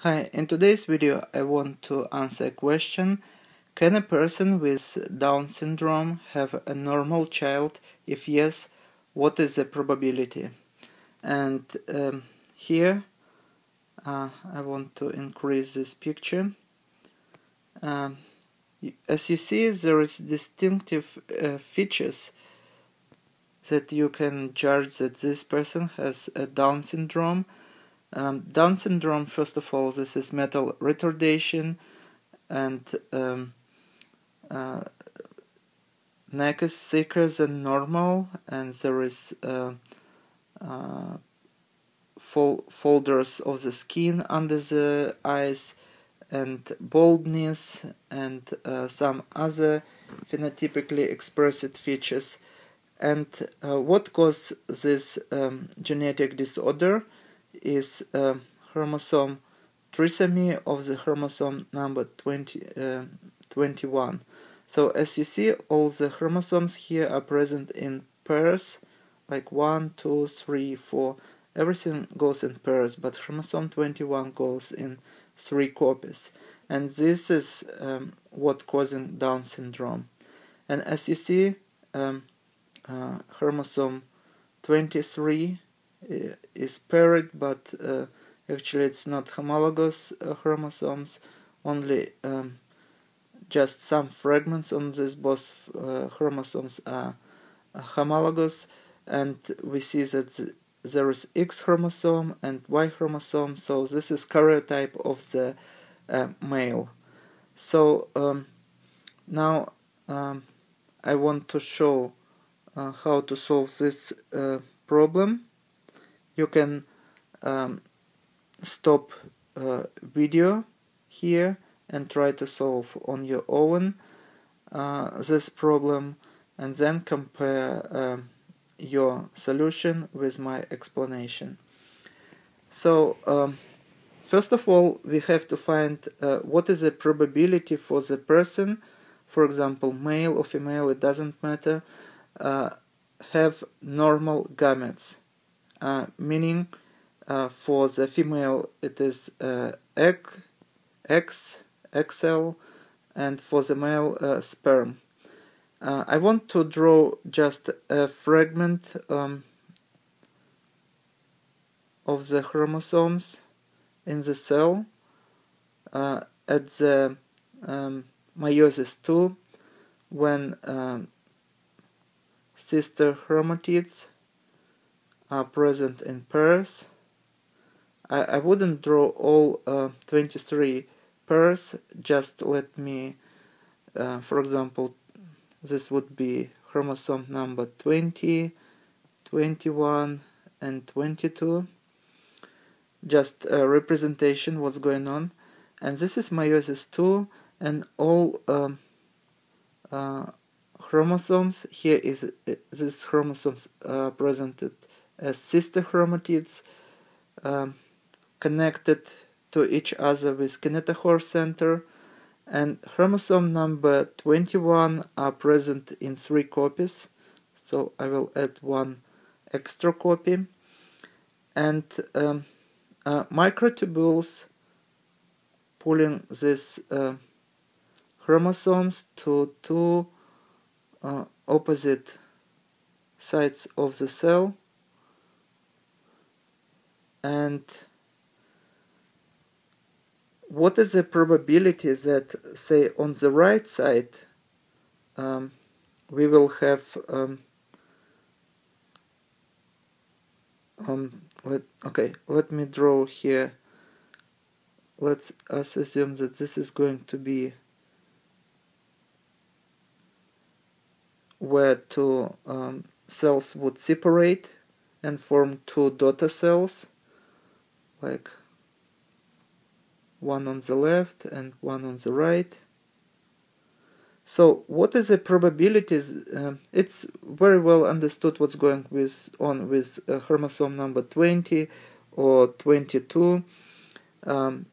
Hi, in today's video I want to answer a question: can a person with Down syndrome have a normal child? If yes, what is the probability? And here I want to increase this picture. As you see, there is distinctive features that you can judge that this person has a Down syndrome. Down syndrome, first of all, this is mental retardation, and neck is thicker than normal, and there is folders of the skin under the eyes, and baldness, and some other phenotypically expressed features. And what causes this genetic disorder is chromosome trisomy of the chromosome number 21. So as you see, all the chromosomes here are present in pairs, like 1, 2, 3, 4. Everything goes in pairs, but chromosome 21 goes in 3 copies, and this is what causing Down syndrome. And as you see, chromosome 23 is paired, but actually it's not homologous chromosomes, only just some fragments on this. Both chromosomes are homologous, and we see that there is X chromosome and Y chromosome, so this is karyotype of the male. So now I want to show how to solve this problem. You can stop video here and try to solve on your own this problem, and then compare your solution with my explanation. So first of all, we have to find what is the probability for the person, for example male or female, it doesn't matter, have normal gametes. Meaning for the female it is egg, XL, and for the male sperm. I want to draw just a fragment of the chromosomes in the cell at the meiosis 2, when sister chromatids are present in pairs. I wouldn't draw all 23 pairs, just let me, for example, this would be chromosome number 20, 21 and 22, just a representation what's going on. And this is meiosis 2, and all chromosomes here is these chromosomes presented as sister chromatids, connected to each other with kinetochore center, and chromosome number 21 are present in 3 copies, so I will add 1 extra copy, and microtubules pulling these chromosomes to 2 opposite sides of the cell. And what is the probability that, say, on the right side we will have let me draw here. Let's assume that this is going to be where 2 cells would separate and form 2 daughter cells, like one on the left and one on the right. So what is the probability? It's very well understood what's going on with chromosome number 20 or 22. One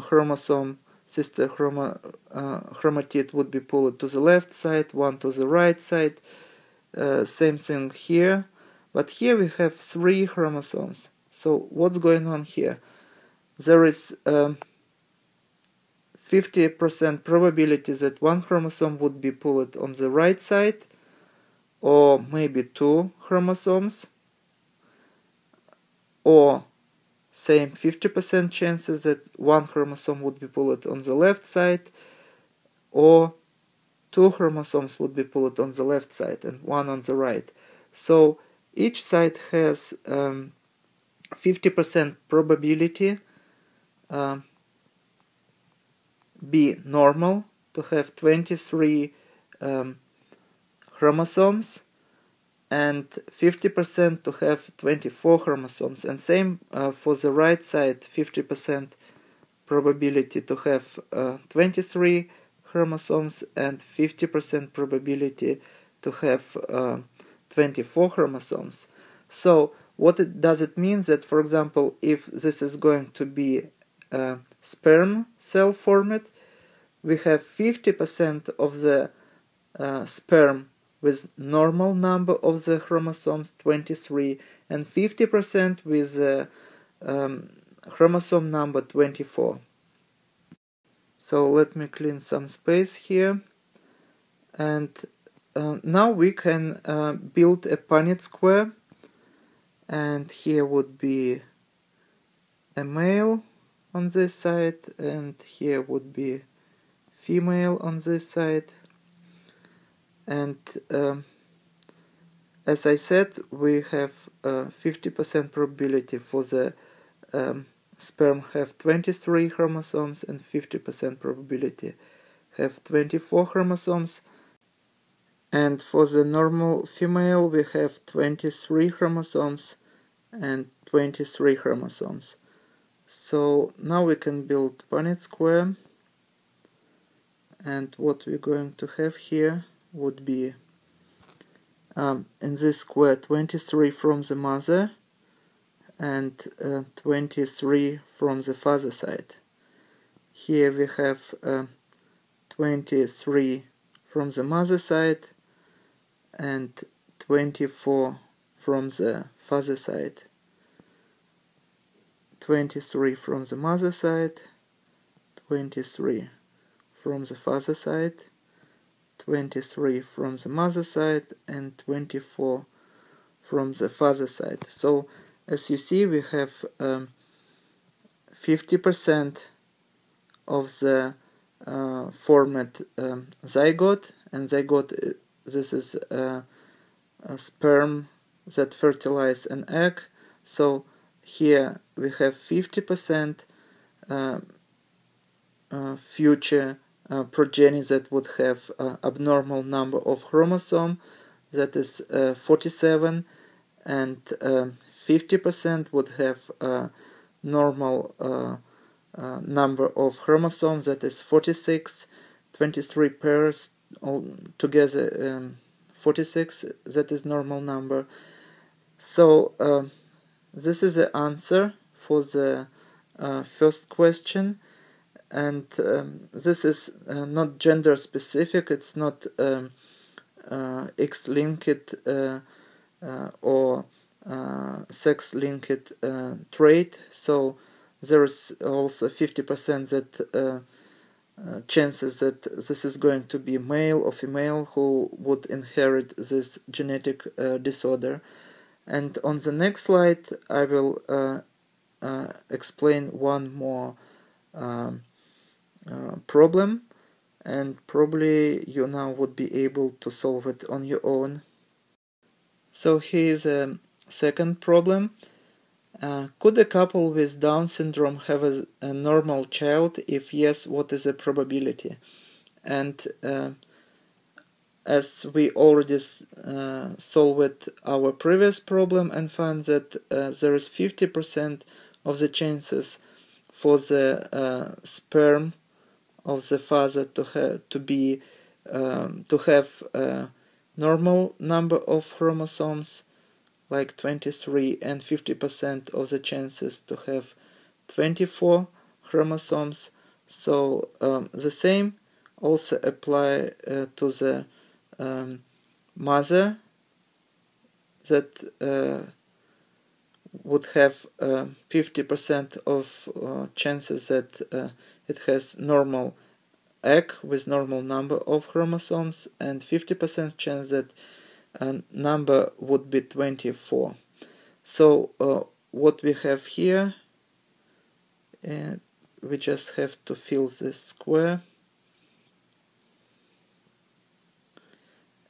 chromosome, sister chromatid, would be pulled to the left side, one to the right side. Same thing here, but here we have 3 chromosomes. So what's going on here? there is 50% probability that one chromosome would be pulled on the right side, or maybe two chromosomes, or same 50% chances that one chromosome would be pulled on the left side, or two chromosomes would be pulled on the left side and one on the right. So each side has 50% probability be normal, to have 23 chromosomes, and 50% to have 24 chromosomes, and same for the right side, 50% probability to have 23 chromosomes and 50% probability to have 24 chromosomes. So what does it mean? That, for example, if this is going to be a sperm cell format, we have 50% of the sperm with normal number of the chromosomes, 23, and 50% with chromosome number 24. So let me clean some space here, and now we can build a Punnett square, and here would be a male on this side, and here would be female on this side. And as I said, we have 50% probability for the sperm have 23 chromosomes and 50% probability have 24 chromosomes. And for the normal female, we have 23 chromosomes and 23 chromosomes. So now we can build Punnett square, and what we're going to have here would be in this square 23 from the mother and 23 from the father side. Here we have 23 from the mother side and 24 from the father side, 23 from the mother side, 23 from the father side, 23 from the mother side, and 24 from the father side. So as you see, we have 50% of the format zygote, and zygote, this is a sperm that fertilizes an egg. So here we have 50% future progeny that would have abnormal number of chromosome, that is 47, and 50% would have normal number of chromosomes, that is 46, 23 pairs together, 46, that is normal number. So this is the answer for the first question. And this is not gender specific, it's not X-linked or sex-linked trait. So there is also 50% that chances that this is going to be male or female who would inherit this genetic disorder. And on the next slide I will explain one more problem, and probably you now would be able to solve it on your own. So here is a second problem. Could a couple with Down syndrome have a normal child? If yes, what is the probability? And as we already solved our previous problem and found that there is 50% of the chances for the sperm of the father to have a normal number of chromosomes, like 23, and 50% of the chances to have 24 chromosomes. So the same also apply to the mother that would have 50% of chances that it has normal egg with normal number of chromosomes, and 50% chance that number would be 24. So what we have here, we just have to fill this square,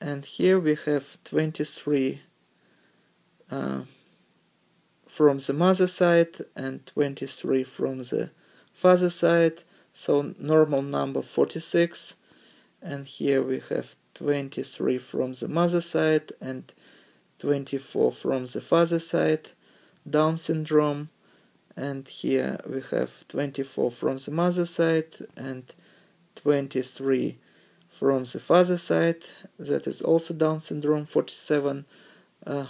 and here we have 23 from the mother side and 23 from the father side, so normal number 46, and here we have 23 from the mother side and 24 from the father side, Down syndrome, and here we have 24 from the mother side and 23 from the father side, that is also Down syndrome, 47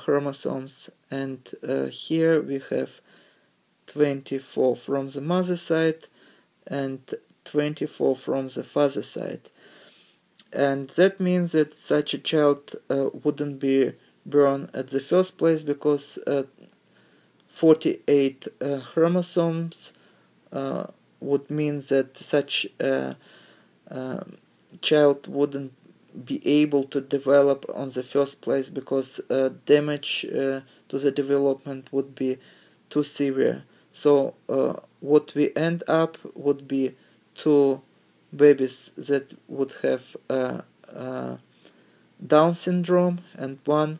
chromosomes, and here we have 24 from the mother side and 24 from the father side. And that means that such a child wouldn't be born at the first place, because 48 chromosomes would mean that such a child wouldn't be able to develop on the first place, because damage to the development would be too severe. So what we end up would be two babies that would have Down syndrome and one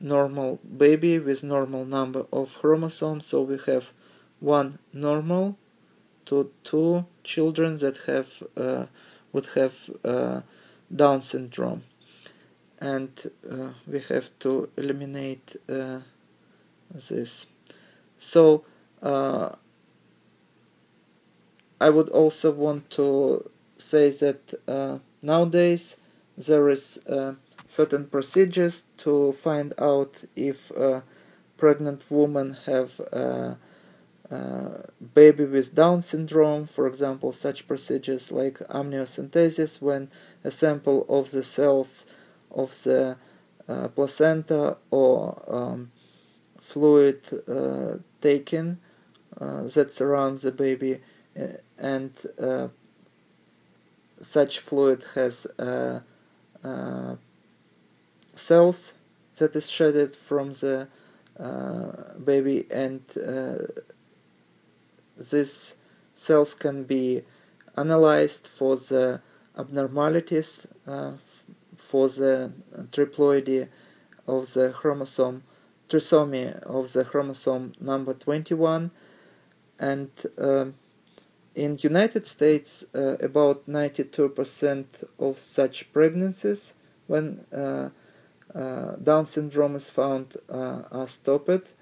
normal baby with normal number of chromosomes. So we have one normal to two children that have would have Down syndrome, and we have to eliminate this. So I would also want to say that nowadays there is certain procedures to find out if a pregnant woman have a baby with Down syndrome. For example, such procedures like amniocentesis, when a sample of the cells of the placenta or fluid taken that surrounds the baby, and such fluid has cells that is shedded from the baby, and these cells can be analyzed for the abnormalities, for the triploidy of the chromosome, trisomy of the chromosome number 21. And in United States, about 92% of such pregnancies, when Down syndrome is found, are stopped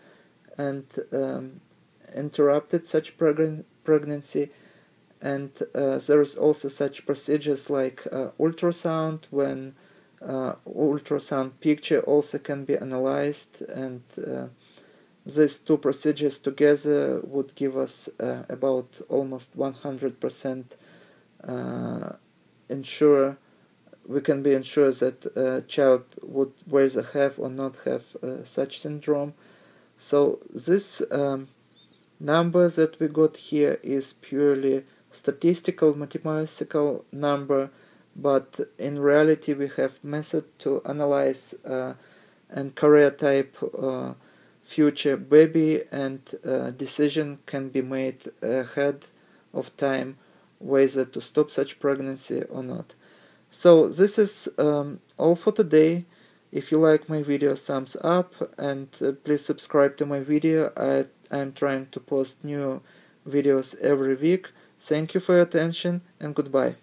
and interrupted such pregnancy. And there is also such procedures like ultrasound, when ultrasound picture also can be analyzed, and these two procedures together would give us about almost 100% ensure we can be ensured that a child would whether have or not have such syndrome. So this number that we got here is purely statistical, mathematical number, but in reality we have method to analyze and karyotype future baby, and decision can be made ahead of time whether to stop such pregnancy or not. So this is all for today. If you like my video, thumbs up, and please subscribe to my video. I'm trying to post new videos every week. Thank you for your attention, and goodbye.